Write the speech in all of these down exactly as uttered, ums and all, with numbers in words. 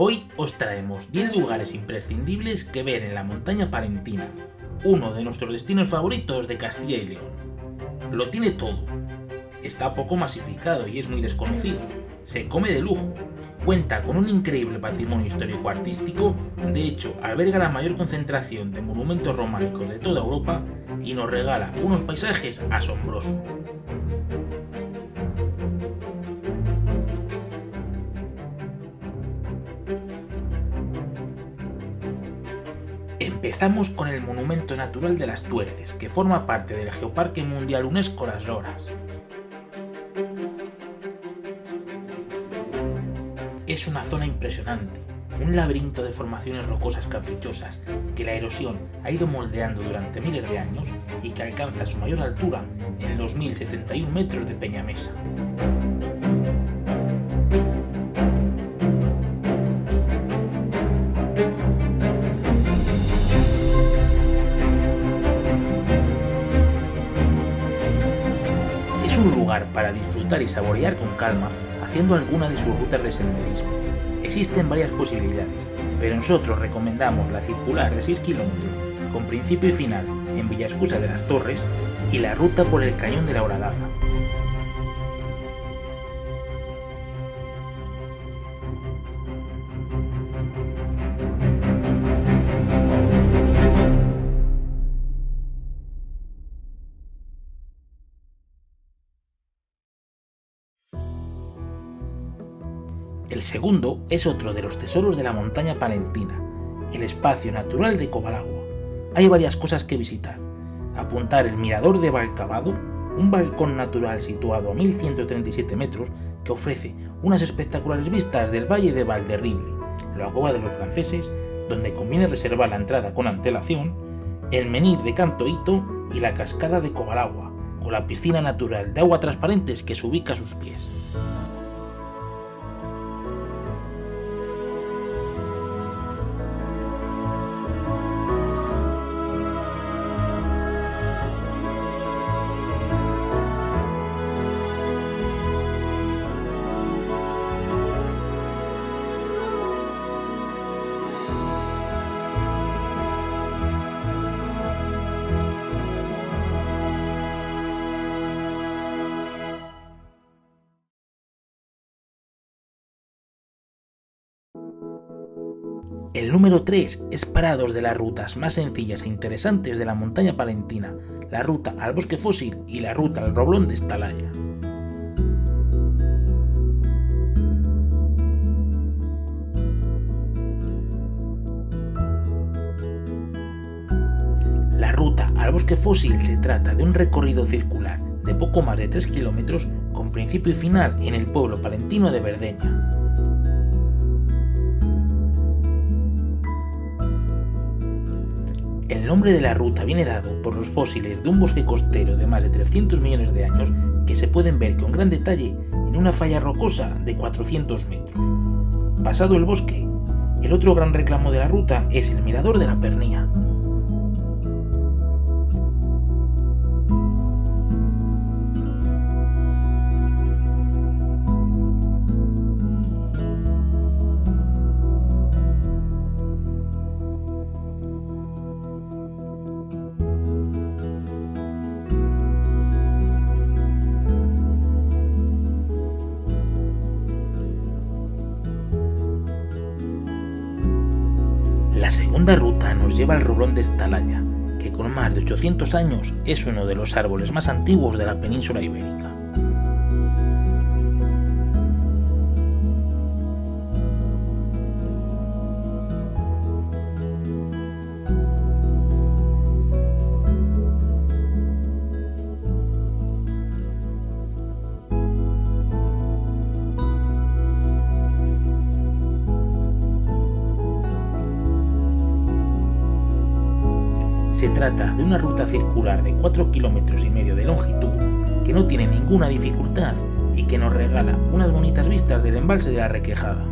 Hoy os traemos diez lugares imprescindibles que ver en la montaña palentina, uno de nuestros destinos favoritos de Castilla y León. Lo tiene todo, está poco masificado y es muy desconocido, se come de lujo, cuenta con un increíble patrimonio histórico-artístico, de hecho alberga la mayor concentración de monumentos románicos de toda Europa y nos regala unos paisajes asombrosos. Empezamos con el Monumento Natural de las Tuerces, que forma parte del Geoparque Mundial UNESCO Las Loras. Es una zona impresionante, un laberinto de formaciones rocosas caprichosas que la erosión ha ido moldeando durante miles de años y que alcanza su mayor altura en los mil setenta y un metros de Peña Mesa. Es un lugar para disfrutar y saborear con calma haciendo alguna de sus rutas de senderismo. Existen varias posibilidades, pero nosotros recomendamos la circular de seis kilómetros con principio y final en Villascusa de las Torres y la ruta por el cañón de la Horadaza. El segundo es otro de los tesoros de la montaña palentina, el espacio natural de Covalagua. Hay varias cosas que visitar. Apuntar el mirador de Valcabado, un balcón natural situado a mil ciento treinta y siete metros que ofrece unas espectaculares vistas del valle de Valderrible, la cueva de los franceses, donde conviene reservar la entrada con antelación, el menhir de Canto Ito y la cascada de Covalagua, con la piscina natural de agua transparentes que se ubica a sus pies. El número tres es para dos de las rutas más sencillas e interesantes de la montaña palentina, la ruta al bosque fósil y la ruta al roblón de Estalaya. La ruta al bosque fósil se trata de un recorrido circular de poco más de tres kilómetros con principio y final en el pueblo palentino de Verdeña. El nombre de la ruta viene dado por los fósiles de un bosque costero de más de trescientos millones de años que se pueden ver con gran detalle en una falla rocosa de cuatrocientos metros. Pasado el bosque, el otro gran reclamo de la ruta es el Mirador de La Pernía. La segunda ruta nos lleva al roblón de Estalaya, que con más de ochocientos años es uno de los árboles más antiguos de la península ibérica. Se trata de una ruta circular de cuatro kilómetros y medio de longitud que no tiene ninguna dificultad y que nos regala unas bonitas vistas del embalse de la Requejada.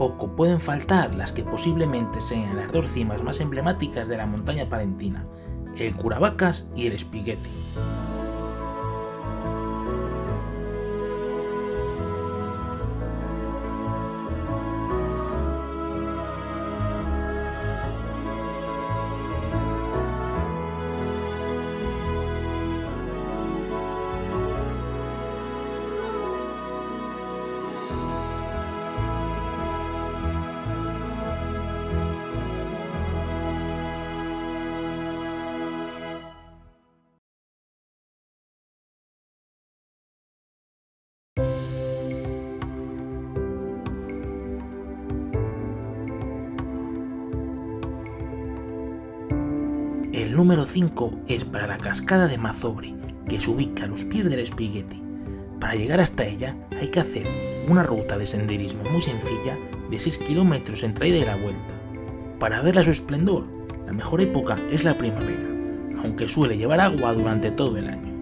tampoco pueden faltar las que posiblemente sean las dos cimas más emblemáticas de la montaña palentina, el Curavacas y el Espigüete. El número cinco es para la cascada de Mazobre, que se ubica a los pies del Espigüete. Para llegar hasta ella hay que hacer una ruta de senderismo muy sencilla de seis kilómetros entre ida y la vuelta. Para verla su esplendor, la mejor época es la primavera, aunque suele llevar agua durante todo el año.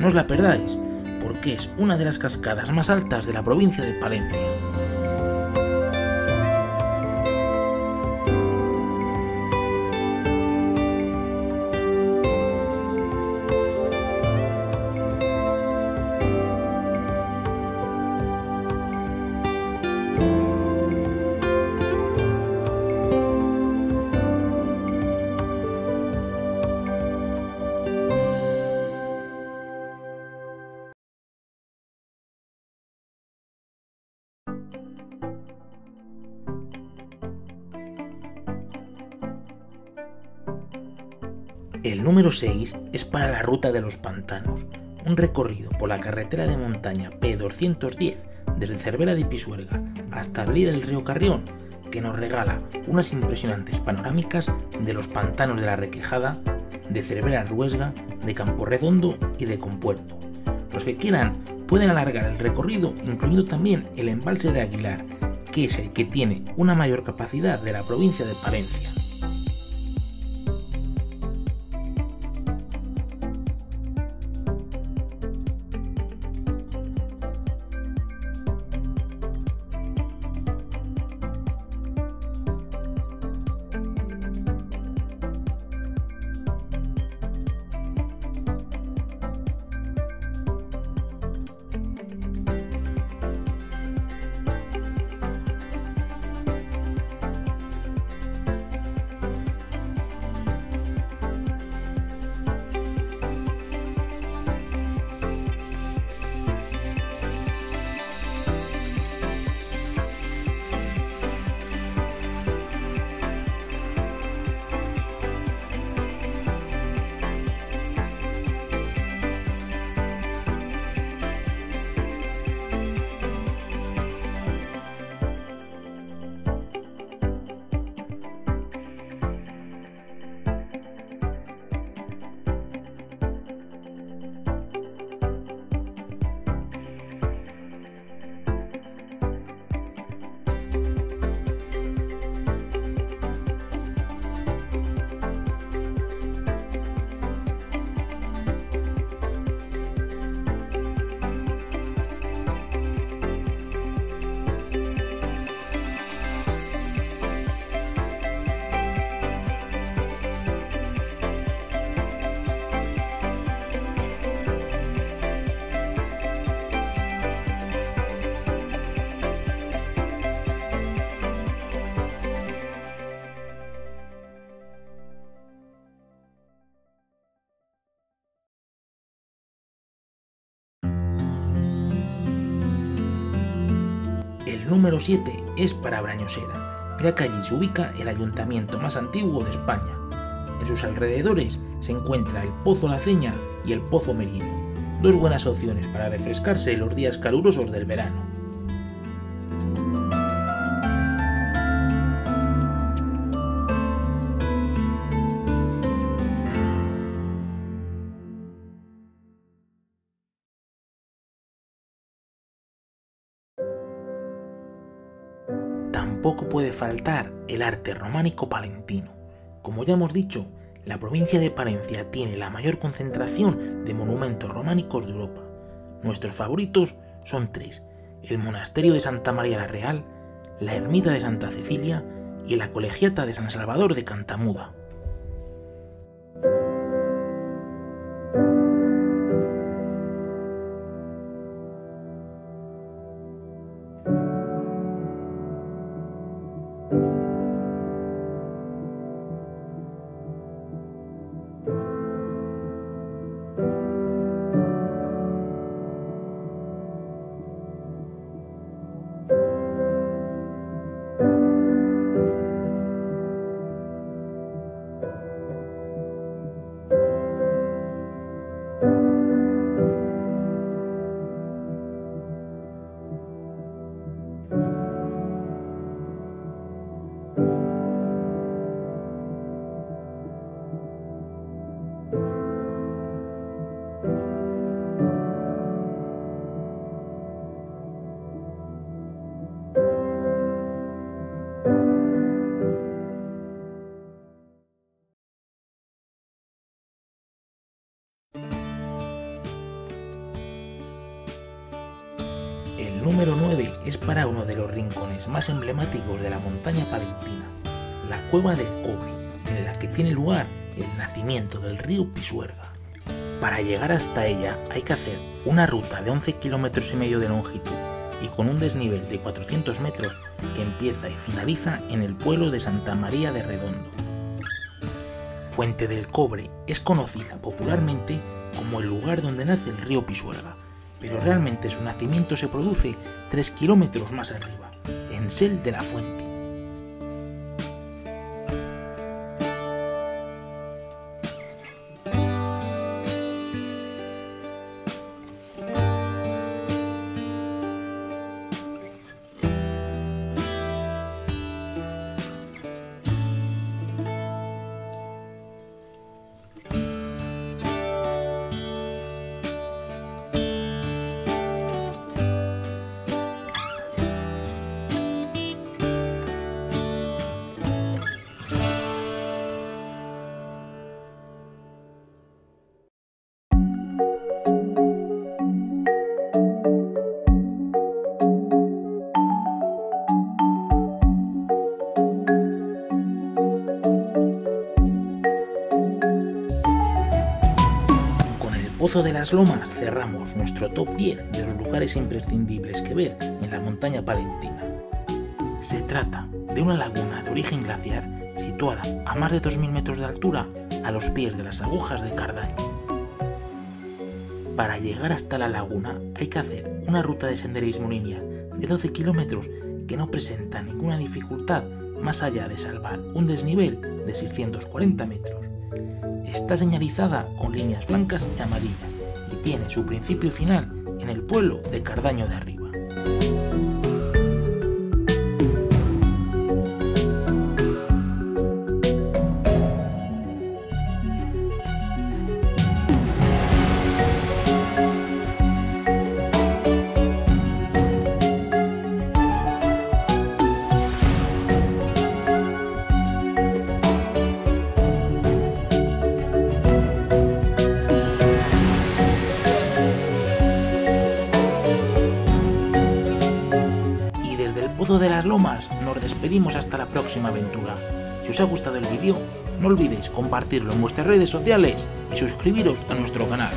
No os la perdáis, porque es una de las cascadas más altas de la provincia de Palencia. El número seis es para la Ruta de los Pantanos, un recorrido por la carretera de montaña P doscientos diez desde Cervera de Pisuerga hasta Avenida del Río Carrión, que nos regala unas impresionantes panorámicas de los pantanos de la Requejada, de Cervera Ruesga, de Camporredondo y de Compuerto. Los que quieran pueden alargar el recorrido, incluyendo también el Embalse de Aguilar, que es el que tiene una mayor capacidad de la provincia de Palencia. El número siete es para Brañosera, ya que allí se ubica el ayuntamiento más antiguo de España. En sus alrededores se encuentra el Pozo Laceña y el Pozo Merino, dos buenas opciones para refrescarse en los días calurosos del verano. Tampoco puede faltar el arte románico palentino. Como ya hemos dicho, la provincia de Palencia tiene la mayor concentración de monumentos románicos de Europa. Nuestros favoritos son tres: el Monasterio de Santa María la Real, la ermita de Santa Cecilia y la Colegiata de San Salvador de Cantamuda. El número nueve es para uno de los rincones más emblemáticos de la montaña palentina, la cueva del Cobre, en la que tiene lugar el nacimiento del río Pisuerga. Para llegar hasta ella hay que hacer una ruta de once kilómetros y medio de longitud y con un desnivel de cuatrocientos metros que empieza y finaliza en el pueblo de Santa María de Redondo. Fuente del Cobre es conocida popularmente como el lugar donde nace el río Pisuerga, pero realmente su nacimiento se produce tres kilómetros más arriba, en Sel de la Fuente. Pozo de las Lomas cerramos nuestro top diez de los lugares imprescindibles que ver en la montaña palentina. Se trata de una laguna de origen glaciar situada a más de dos mil metros de altura a los pies de las Agujas de Cardaño. Para llegar hasta la laguna hay que hacer una ruta de senderismo lineal de doce kilómetros que no presenta ninguna dificultad más allá de salvar un desnivel de seiscientos cuarenta metros. Está señalizada con líneas blancas y amarillas y tiene su principio y final en el pueblo de Cardaño de Arriba. De las Lomas nos despedimos hasta la próxima aventura. Si os ha gustado el vídeo, no olvidéis compartirlo en vuestras redes sociales y suscribiros a nuestro canal.